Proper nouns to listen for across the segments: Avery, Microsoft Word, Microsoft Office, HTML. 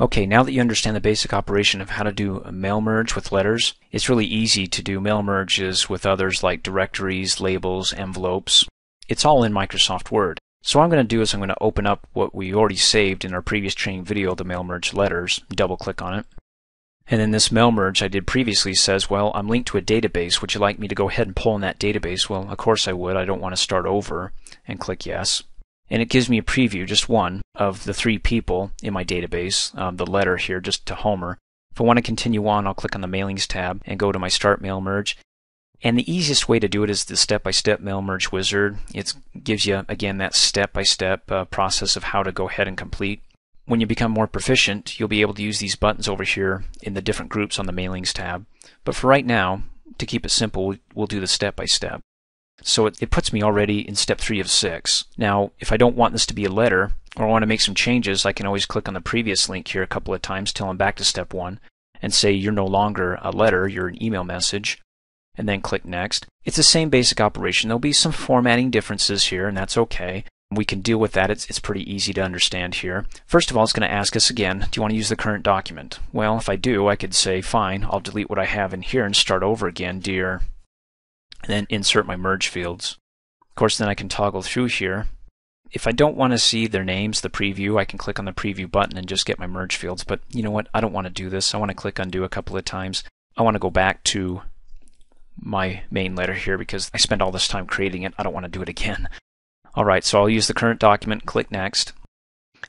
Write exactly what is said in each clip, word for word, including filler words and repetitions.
Okay, now that you understand the basic operation of how to do a mail merge with letters, it's really easy to do mail merges with others like directories, labels, envelopes. It's all in Microsoft Word. So what I'm going to do is I'm going to open up what we already saved in our previous training video, the mail merge letters, double click on it. And then this mail merge I did previously says, well, I'm linked to a database. Would you like me to go ahead and pull in that database? Well, of course I would. I don't want to start over, and click yes. And it gives me a preview, just one, of the three people in my database, um, the letter here just to Homer. If I want to continue on, I'll click on the mailings tab and go to my start mail merge. And the easiest way to do it is the step-by-step mail merge wizard. It gives you, again, that step-by-step uh, process of how to go ahead and complete. When you become more proficient, you'll be able to use these buttons over here in the different groups on the mailings tab. But for right now, to keep it simple, we'll do the step-by-step. So it, it puts me already in step three of six. Now, if I don't want this to be a letter, or I want to make some changes, I can always click on the previous link here a couple of times till I'm back to step one and say you're no longer a letter, you're an email message, and then click next. It's the same basic operation. There'll be some formatting differences here, and that's okay. We can deal with that. It's, it's pretty easy to understand here. First of all, it's going to ask us again, do you want to use the current document? Well, if I do, I could say, fine, I'll delete what I have in here and start over again, dear, and then insert my merge fields. Of course, then I can toggle through here. If I don't want to see their names, the preview, I can click on the preview button and just get my merge fields. But you know what? I don't want to do this. I want to click undo a couple of times. I want to go back to my main letter here because I spent all this time creating it. I don't want to do it again. Alright, so I'll use the current document, click next,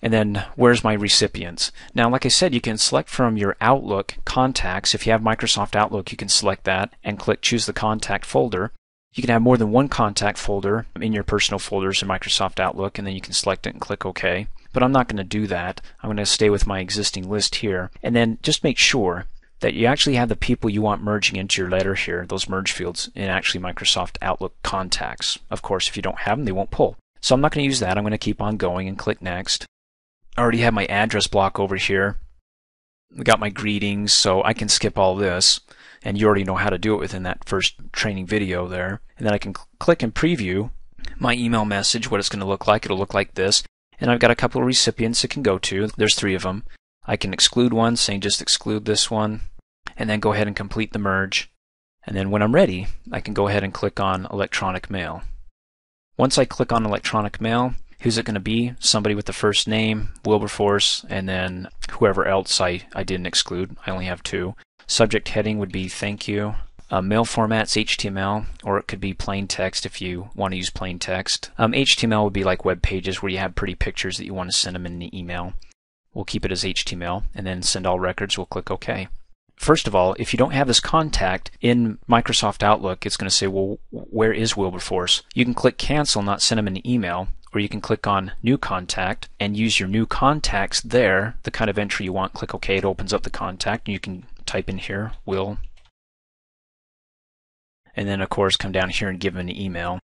and then where's my recipients? Now, like I said, you can select from your Outlook contacts. If you have Microsoft Outlook, you can select that and click choose the contact folder. You can have more than one contact folder in your personal folders in Microsoft Outlook, and then you can select it and click OK. But I'm not going to do that. I'm going to stay with my existing list here, and then just make sure that you actually have the people you want merging into your letter here, those merge fields, in actually Microsoft Outlook contacts. Of course, if you don't have them, they won't pull. So I'm not going to use that. I'm going to keep on going and click next. I already have my address block over here. I got my greetings, so I can skip all this. And you already know how to do it within that first training video there. And then I can cl- click and preview my email message, what it's going to look like. It'll look like this. And I've got a couple of recipients it can go to. There's three of them. I can exclude one, saying just exclude this one, and then go ahead and complete the merge. And then when I'm ready, I can go ahead and click on electronic mail. Once I click on electronic mail, who's it going to be? Somebody with the first name, Wilberforce, and then whoever else I, I didn't exclude. I only have two. Subject heading would be thank you. Uh, mail format's H T M L, or it could be plain text if you want to use plain text. Um, H T M L would be like web pages where you have pretty pictures that you want to send them in the email. We'll keep it as H T M L, and then send all records, we'll click OK. First of all, if you don't have this contact in Microsoft Outlook, it's going to say, well, where is Wilberforce? You can click cancel, not send them an email, or you can click on new contact and use your new contacts there, the kind of entry you want. Click OK, it opens up the contact, and you can type in here, Will, and then, of course, come down here and give them an email.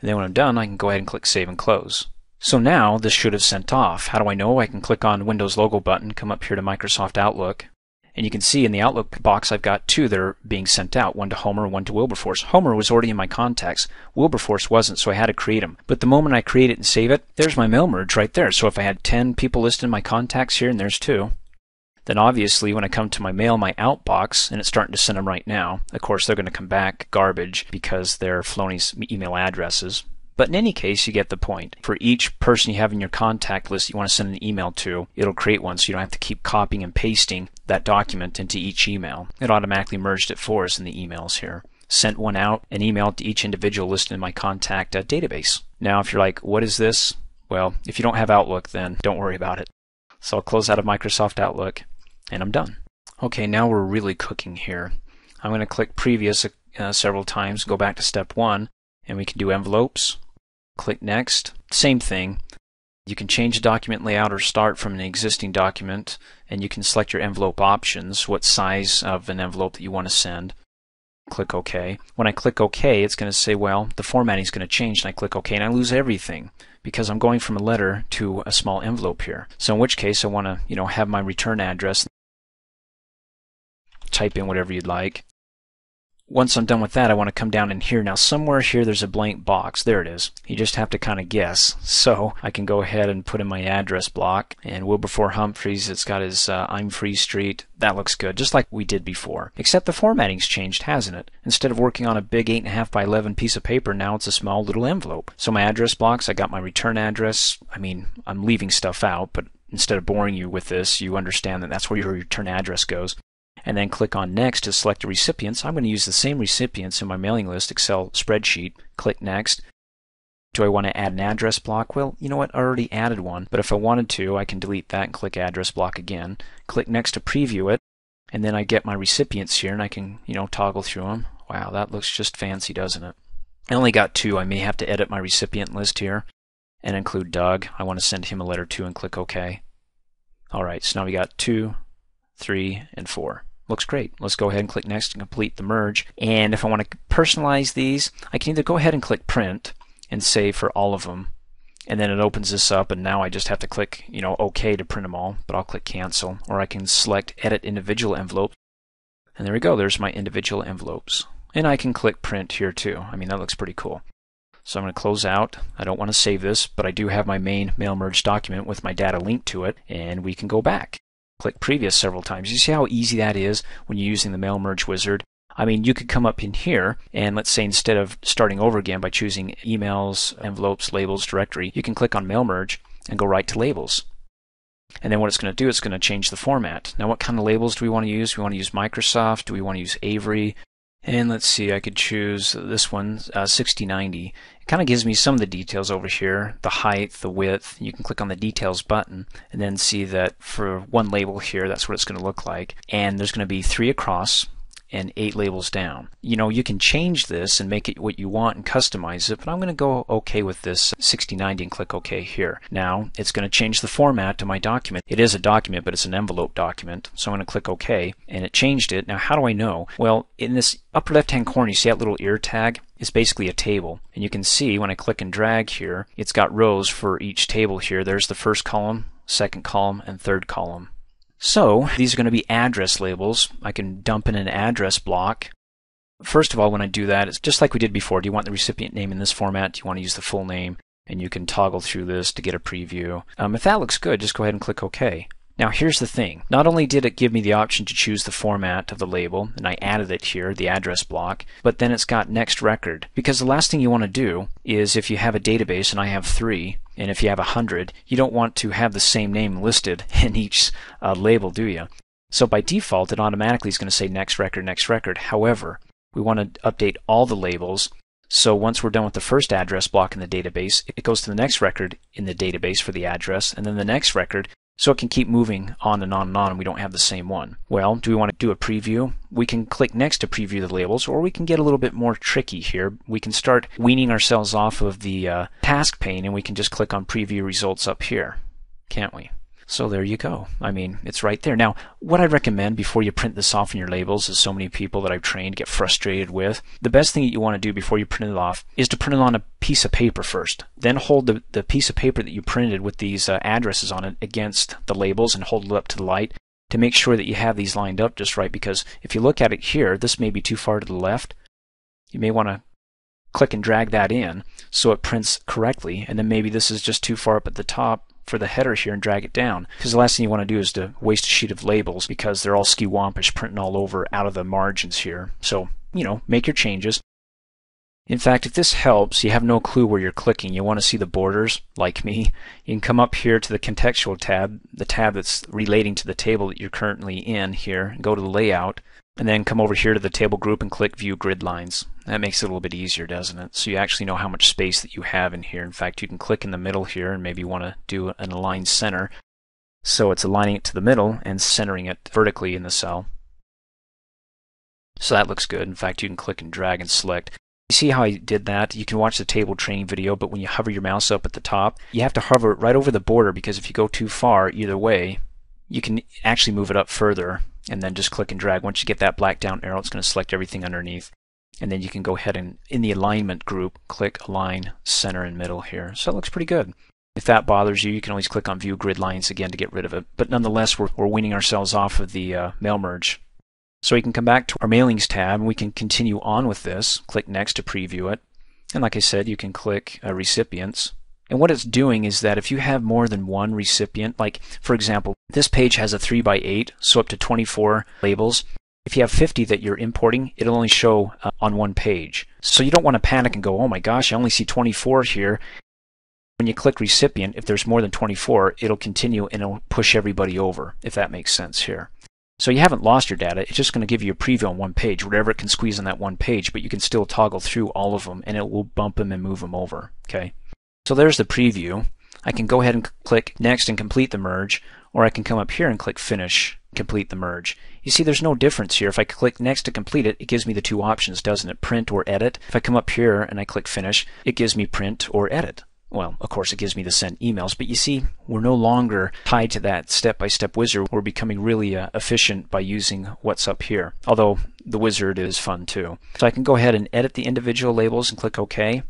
And then when I'm done, I can go ahead and click save and close. So now this should have sent off. How do I know? I can click on Windows logo button, come up here to Microsoft Outlook, and you can see in the Outlook box I've got two that are being sent out, one to Homer, one to Wilberforce. Homer was already in my contacts. Wilberforce wasn't, so I had to create him. But the moment I create it and save it, there's my mail merge right there. So if I had ten people listed in my contacts here, and there's two, then obviously when I come to my mail, my outbox, and it's starting to send them right now, of course they're going to come back garbage because they're Floney's email addresses. But in any case, you get the point. For each person you have in your contact list you want to send an email to, it'll create one so you don't have to keep copying and pasting that document into each email. It automatically merged it for us in the emails here. Sent one out, an email to each individual listed in my contact uh, database. Now if you're like, what is this? Well, if you don't have Outlook, then don't worry about it. So I'll close out of Microsoft Outlook, and I'm done. Okay, now we're really cooking here. I'm going to click previous uh, several times, go back to step one, and we can do envelopes. Click next. Same thing. You can change the document layout or start from an existing document, and you can select your envelope options, what size of an envelope that you want to send. Click OK. When I click OK, it's going to say, well, the formatting is going to change, and I click OK, and I lose everything because I'm going from a letter to a small envelope here. So in which case, I want to, you know, have my return address. Type in whatever you'd like. once I'm done with that, I want to come down in here. Now somewhere here there's a blank box. There it is. You just have to kind of guess. So I can go ahead and put in my address block, and Wilberforce Humphreys, it's got his uh, I'm Free Street. That looks good, just like we did before. Except the formatting's changed, hasn't it? Instead of working on a big eight and a half by eleven piece of paper, now it's a small little envelope. So my address blocks, I got my return address. I mean, I'm leaving stuff out, but instead of boring you with this, you understand that that's where your return address goes. And then click on Next to select the recipients. I'm going to use the same recipients in my mailing list Excel spreadsheet. Click Next. Do I want to add an address block? Well, you know what? I already added one, but if I wanted to, I can delete that and click Address Block again. Click Next to preview it, and then I get my recipients here, and I can, you know, toggle through them. Wow, that looks just fancy, doesn't it? I only got two. I may have to edit my recipient list here and include Doug. I want to send him a letter too, and click OK. All right, so now we got two, three, and four. Looks great. Let's go ahead and click Next and complete the merge. And if I want to personalize these, I can either go ahead and click Print and save for all of them, and then it opens this up, and now I just have to click, you know, OK to print them all, but I'll click Cancel. Or I can select Edit Individual Envelope, and there we go. There's my individual envelopes. And I can click Print here too. I mean, that looks pretty cool. So I'm going to close out. I don't want to save this, but I do have my main mail merge document with my data linked to it, and we can go back. Click Previous several times. You see how easy that is when you're using the mail merge wizard. I mean, you could come up in here and, let's say, instead of starting over again by choosing emails, envelopes, labels, directory, you can click on mail merge and go right to labels. And then what it's going to do, it's going to change the format. Now, what kind of labels do we want to use? We want to use Microsoft. Do we want to use Avery? And let's see, I could choose this one, uh, sixty ninety. It kind of gives me some of the details over here, the height, the width. You can click on the details button and then see that for one label here, that's what it's going to look like. And there's going to be three across and eight labels down. You know, you can change this and make it what you want and customize it, but I'm going to go OK with this sixty ninety and click OK here. Now it's going to change the format to my document. It is a document, but it's an envelope document, so I'm going to click OK, and it changed it. Now, how do I know? Well, in this upper left-hand corner, you see that little ear tag? It's basically a table, and you can see when I click and drag here, it's got rows for each table here. There's the first column, second column, and third column. So these are going to be address labels. I can dump in an address block. First of all, when I do that, it's just like we did before. Do you want the recipient name in this format? Do you want to use the full name? And you can toggle through this to get a preview. Um, if that looks good, just go ahead and click OK. Now here's the thing. Not only did it give me the option to choose the format of the label, and I added it here, the address block, but then it's got next record. Because the last thing you want to do is, if you have a database, and I have three, and if you have a hundred, you don't want to have the same name listed in each uh, label, do you? So by default, it automatically is going to say next record, next record. However, we want to update all the labels. So once we're done with the first address block in the database, it goes to the next record in the database for the address, and then the next record, so it can keep moving on and on and on, and we don't have the same one. Well, do we want to do a preview? We can click Next to preview the labels, or we can get a little bit more tricky here. We can start weaning ourselves off of the uh, task pane, and we can just click on Preview Results up here, can't we? So there you go. I mean, it's right there. Now, what I recommend before you print this off in your labels, as so many people that I've trained get frustrated with, the best thing that you want to do before you print it off is to print it on a piece of paper first. Then hold the, the piece of paper that you printed with these uh, addresses on it against the labels and hold it up to the light to make sure that you have these lined up just right, because if you look at it here, this may be too far to the left. You may want to click and drag that in so it prints correctly, and then maybe this is just too far up at the top for the header here and drag it down, because the last thing you want to do is to waste a sheet of labels because they're all skewampish printing all over out of the margins here. So, you know, make your changes. In fact, if this helps, you have no clue where you're clicking. You want to see the borders, like me. You can come up here to the contextual tab, the tab that's relating to the table that you're currently in here, and go to the layout, and then come over here to the table group and click View Grid Lines. That makes it a little bit easier, doesn't it? So you actually know how much space that you have in here. In fact, you can click in the middle here and maybe want to do an align center. So it's aligning it to the middle and centering it vertically in the cell. So that looks good. In fact, you can click and drag and select. You see how I did that? You can watch the table training video, but when you hover your mouse up at the top, you have to hover it right over the border, because if you go too far either way, you can actually move it up further and then just click and drag. Once you get that black down arrow, it's going to select everything underneath. And then you can go ahead and, in the alignment group, click Align Center and Middle here. So it looks pretty good. If that bothers you, you can always click on View Grid Lines again to get rid of it. But nonetheless, we're, we're weaning ourselves off of the uh, mail merge. So we can come back to our Mailings tab and we can continue on with this. Click Next to preview it. And like I said, you can click uh, Recipients. And what it's doing is that if you have more than one recipient, like for example, this page has a three by eight, so up to twenty-four labels. If you have fifty that you're importing, it'll only show uh, on one page. So you don't want to panic and go, oh my gosh, I only see twenty-four here. When you click Recipient, if there's more than twenty-four, it'll continue and it'll push everybody over, if that makes sense here. So you haven't lost your data, it's just going to give you a preview on one page, whatever it can squeeze on that one page, but you can still toggle through all of them and it will bump them and move them over. Okay. So there's the preview. I can go ahead and click Next and complete the merge, or I can come up here and click Finish, complete the merge. You see there's no difference here. If I click Next to complete it, it gives me the two options, doesn't it? Print or edit. If I come up here and I click Finish, it gives me print or edit. Well, of course, it gives me the send emails, but you see, we're no longer tied to that step-by-step wizard. We're becoming really uh, efficient by using what's up here, although the wizard is fun too. So I can go ahead and edit the individual labels and click OK.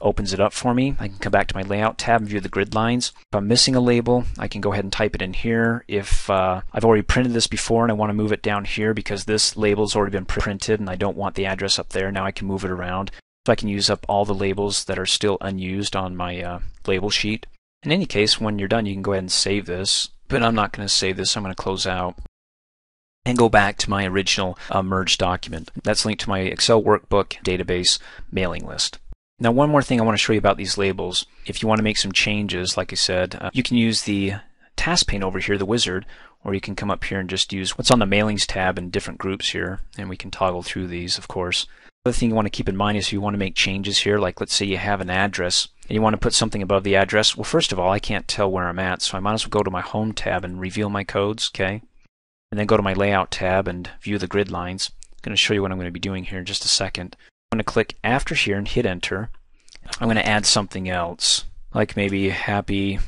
Opens it up for me. I can come back to my Layout tab and view the grid lines. If I'm missing a label, I can go ahead and type it in here. If uh, I've already printed this before and I want to move it down here because this label's already been printed and I don't want the address up there, now I can move it around. So I can use up all the labels that are still unused on my uh, label sheet. In any case, when you're done, you can go ahead and save this, but I'm not going to save this. I'm going to close out and go back to my original uh, merge document. That's linked to my Excel workbook database mailing list. Now, one more thing I want to show you about these labels. If you want to make some changes, like I said, uh, you can use the task pane over here, the wizard, or you can come up here and just use what's on the Mailings tab in different groups here, and we can toggle through these, of course. The other thing you want to keep in mind is if you want to make changes here, like let's say you have an address and you want to put something above the address. Well, first of all, I can't tell where I'm at, so I might as well go to my Home tab and reveal my codes, okay? And then go to my Layout tab and view the grid lines. I'm going to show you what I'm going to be doing here in just a second. I'm going to click after here and hit Enter. I'm going to add something else, like maybe happy.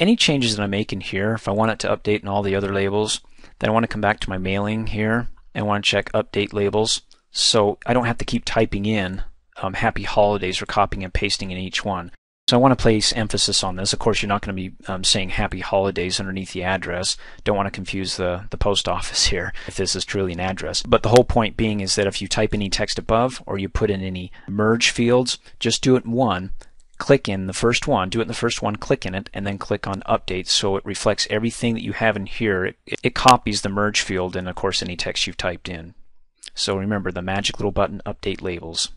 Any changes that I make in here, if I want it to update in all the other labels, then I want to come back to my mailing here and want to check Update Labels. So I don't have to keep typing in um, happy holidays or copying and pasting in each one. So I want to place emphasis on this. Of course, you're not going to be um, saying happy holidays underneath the address. Don't want to confuse the, the post office here if this is truly an address. But the whole point being is that if you type any text above or you put in any merge fields, just do it in one, click in the first one, do it in the first one, click in it, and then click on Update so it reflects everything that you have in here. It, it copies the merge field and, of course, any text you've typed in. So remember the magic little button, Update Labels.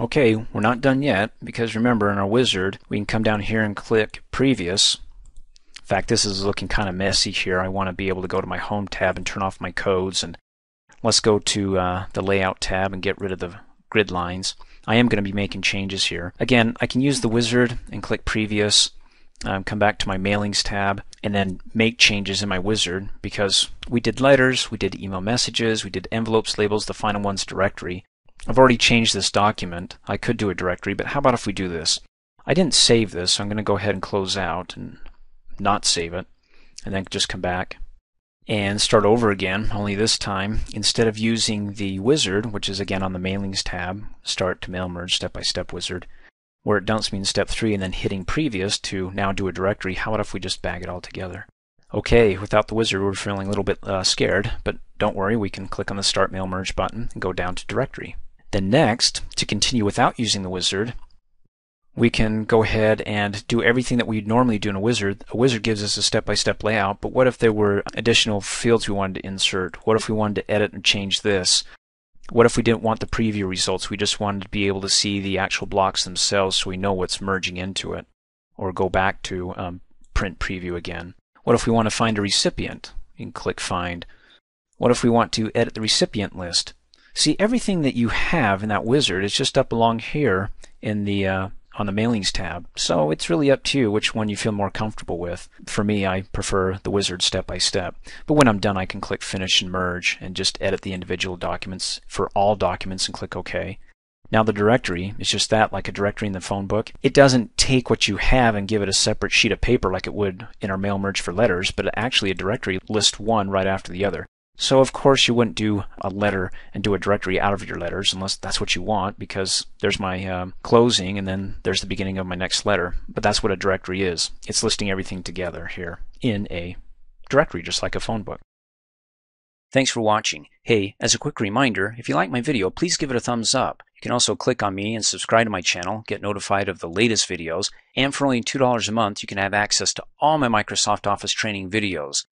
Okay, we're not done yet because remember in our wizard we can come down here and click Previous. In fact, this is looking kind of messy here. I want to be able to go to my Home tab and turn off my codes, and let's go to uh, the Layout tab and get rid of the grid lines. I am going to be making changes here. Again, I can use the wizard and click Previous. Um, come back to my Mailings tab and then make changes in my wizard, because we did letters, we did email messages, we did envelopes, labels, the final one's directory. I've already changed this document. I could do a directory, but how about if we do this? I didn't save this, so I'm going to go ahead and close out and not save it, and then just come back and start over again, only this time, instead of using the wizard, which is again on the Mailings tab, Start to Mail Merge Step-by-Step Wizard, where it dumps me in step three, and then hitting Previous to now do a directory. How about if we just bag it all together? Okay, without the wizard we're feeling a little bit uh, scared, but don't worry, we can click on the Start Mail Merge button and go down to Directory. Then next, to continue without using the wizard, we can go ahead and do everything that we normally do in a wizard. A wizard gives us a step-by-step layout, but what if there were additional fields we wanted to insert? What if we wanted to edit and change this? What if we didn't want the preview results? We just wanted to be able to see the actual blocks themselves so we know what's merging into it. Or go back to um, print preview again. What if we want to find a recipient? You can click Find. What if we want to edit the recipient list? See, everything that you have in that wizard is just up along here in the uh, on the Mailings tab. So it's really up to you which one you feel more comfortable with. For me, I prefer the wizard step by step. But when I'm done, I can click Finish and Merge and just edit the individual documents for all documents and click OK. Now the directory is just that, like a directory in the phone book. It doesn't take what you have and give it a separate sheet of paper like it would in our mail merge for letters, but actually a directory lists one right after the other. So of course you wouldn't do a letter and do a directory out of your letters unless that's what you want, because there's my um, closing and then there's the beginning of my next letter. But that's what a directory is. It's listing everything together here in a directory, just like a phone book. Thanks for watching. Hey, as a quick reminder, if you like my video, please give it a thumbs up. You can also click on me and subscribe to my channel, get notified of the latest videos, and for only two dollars a month, you can have access to all my Microsoft Office training videos.